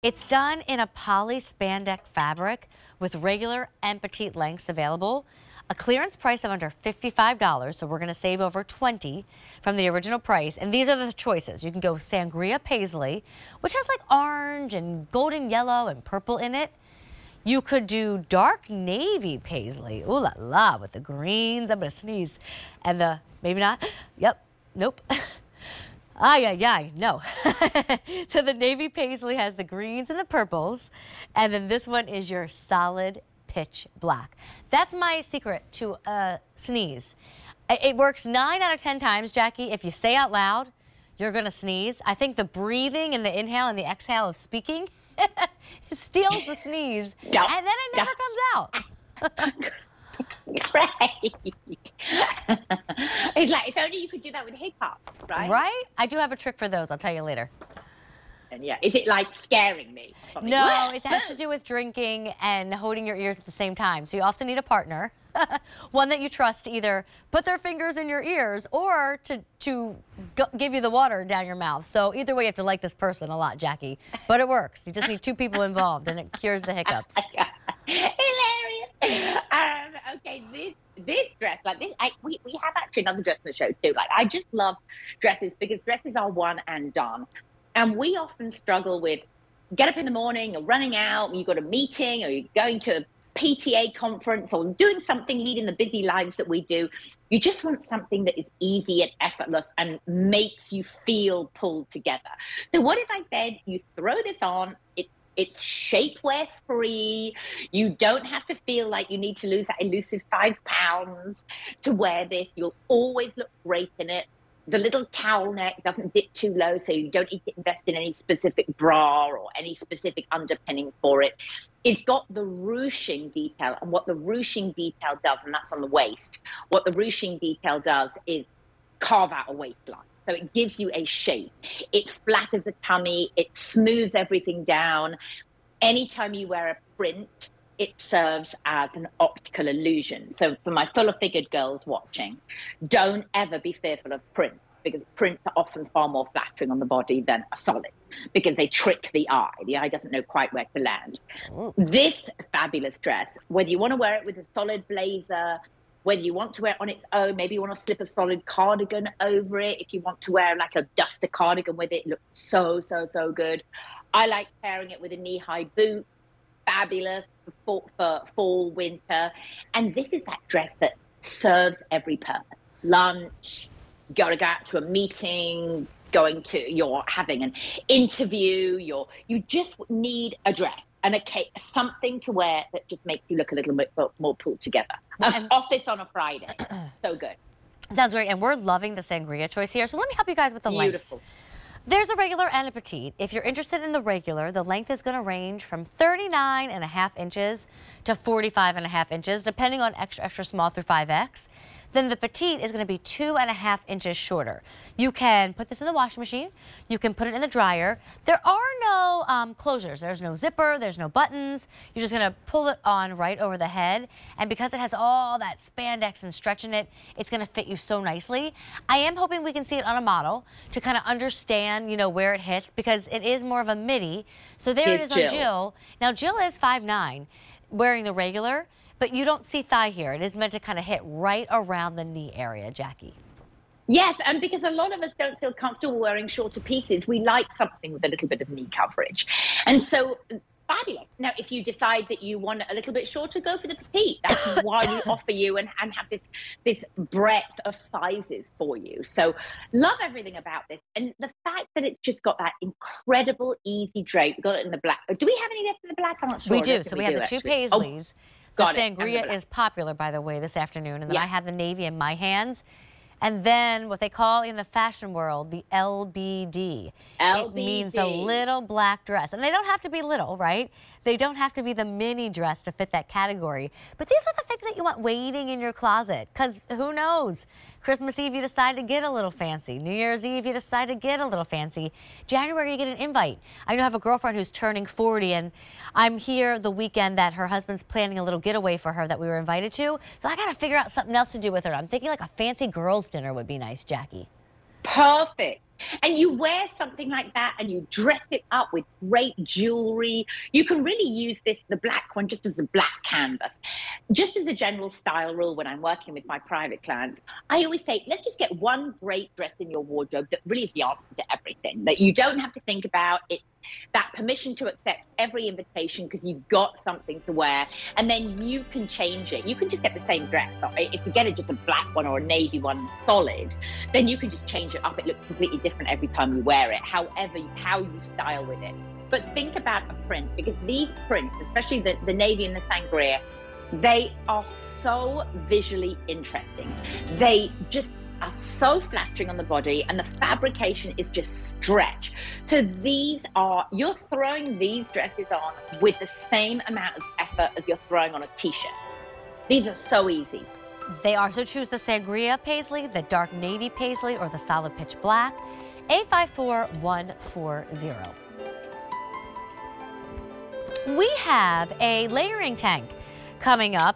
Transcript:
It's done in a poly spandex fabric with regular and petite lengths available. A clearance price of under $55, so we're going to save over $20 from the original price. And these are the choices. You can go Sangria Paisley, which has like orange and golden yellow and purple in it. You could do dark navy paisley, ooh la la, with the greens. I'm going to sneeze. And the, maybe not, yep, nope. Ay, ay, ay, no. So the navy paisley has the greens and the purples, and then this one is your solid pitch black. That's my secret to sneeze. It works 9 out of 10 times, Jackie. If you say out loud, you're gonna sneeze. I think the breathing and the inhale and the exhale of speaking steals the sneeze, and then it never comes out. Right. It's like, if only you could do that with hip-hop, right? Right? I do have a trick for those. I'll tell you later. And yeah, is it like scaring me? Probably. No, it has to do with drinking and holding your ears at the same time. So you often need a partner, one that you trust to either put their fingers in your ears or to give you the water down your mouth. So either way, you have to like this person a lot, Jackie. But it works. You just need 2 people involved, and it cures the hiccups. Hilarious. Okay, this dress, like this, we have actually another dress in the show too. Like, I just love dresses because dresses are one and done. And we often struggle with get up in the morning or running out, or you've got a meeting or you're going to a PTA conference or doing something, leading the busy lives that we do. You just want something that is easy and effortless and makes you feel pulled together. So what if I said you throw this on, it's shapewear free. You don't have to feel like you need to lose that elusive 5 pounds to wear this. You'll always look great in it. The little cowl neck doesn't dip too low, so you don't need to invest in any specific bra or any specific underpinning for it. It's got the ruching detail, and what the ruching detail does, and that's on the waist, what the ruching detail does is carve out a waistline. So it gives you a shape. It flatters the tummy. It smooths everything down. Anytime you wear a print, it serves as an optical illusion. So for my fuller-figured girls watching, don't ever be fearful of print, because prints are often far more flattering on the body than a solid, because they trick the eye. The eye doesn't know quite where to land. Ooh. This fabulous dress, whether you want to wear it with a solid blazer, whether you want to wear it on its own, maybe you want to slip a solid cardigan over it. If you want to wear like a duster cardigan with it, it looks so, so, so good. I like pairing it with a knee-high boot. Fabulous for fall, winter. And this is that dress that serves every purpose. Lunch, gotta go out to a meeting, going to, you're having an interview, you just need a dress. And something to wear that just makes you look a little bit more pulled together. Office on a Friday. So good. Sounds great. And we're loving the Sangria choice here. So let me help you guys with the lengths. There's a regular and a petite. If you're interested in the regular, the length is going to range from 39.5 inches to 45.5 inches, depending on extra, extra small through 5X. Then the petite is going to be 2.5 inches shorter. You can put this in the washing machine. You can put it in the dryer. There are no closures. There's no zipper. There's no buttons. You're just going to pull it on right over the head. And because it has all that spandex and stretch in it, it's going to fit you so nicely. I am hoping we can see it on a model to kind of understand, you know, where it hits, because it is more of a midi. So there it is on Jill. Now, Jill is 5'9", wearing the regular. But you don't see thigh here. It is meant to kind of hit right around the knee area, Jackie. Yes, and because a lot of us don't feel comfortable wearing shorter pieces, we like something with a little bit of knee coverage. And so, fabulous. Now, if you decide that you want a little bit shorter, go for the petite. That's why we offer you and have this breadth of sizes for you. So, love everything about this. And the fact that it's just got that incredible easy drape. We got it in the black. Do we have any left in the black? I'm not sure. We do. So, we have the 2 paisleys. Oh. The Sangria is popular, by the way, this afternoon. And then I have the navy in my hands. And then what they call in the fashion world, the LBD. LBD. It means the little black dress. And they don't have to be little, right? They don't have to be the mini dress to fit that category. But these are the things that you want waiting in your closet. Because who knows? Christmas Eve, you decide to get a little fancy. New Year's Eve, you decide to get a little fancy. January, you get an invite. I know I have a girlfriend who's turning 40, and I'm here the weekend that her husband's planning a little getaway for her that we were invited to. So I got to figure out something else to do with her. I'm thinking like a fancy girls' dinner would be nice, Jackie. Perfect. And you wear something like that and you dress it up with great jewelry. You can really use this, the black one, just as a black canvas. Just as a general style rule, when I'm working with my private clients, I always say, let's just get one great dress in your wardrobe that really is the answer to everything, that you don't have to think about it. That permission to accept every invitation because you've got something to wear, and then you can change it. You can just get the same dress. If you get it just a black one or a navy one solid, then you can just change it up. It looks completely different every time you wear it, however, how you style with it. But think about a print, because these prints, especially the navy and the sangria, they are so visually interesting. They just are so flattering on the body, and the fabrication is just stretch. So these are, you're throwing these dresses on with the same amount of effort as you're throwing on a t-shirt. These are so easy. They are, so choose the sangria paisley, the dark navy paisley, or the solid pitch black. 854140. We have a layering tank coming up.